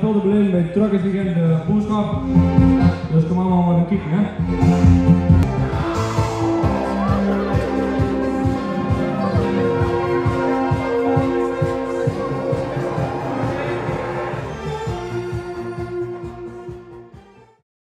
geen veel probleem, bij de truck is er geen boodschap. Dus kom allemaal maar kijken, hè.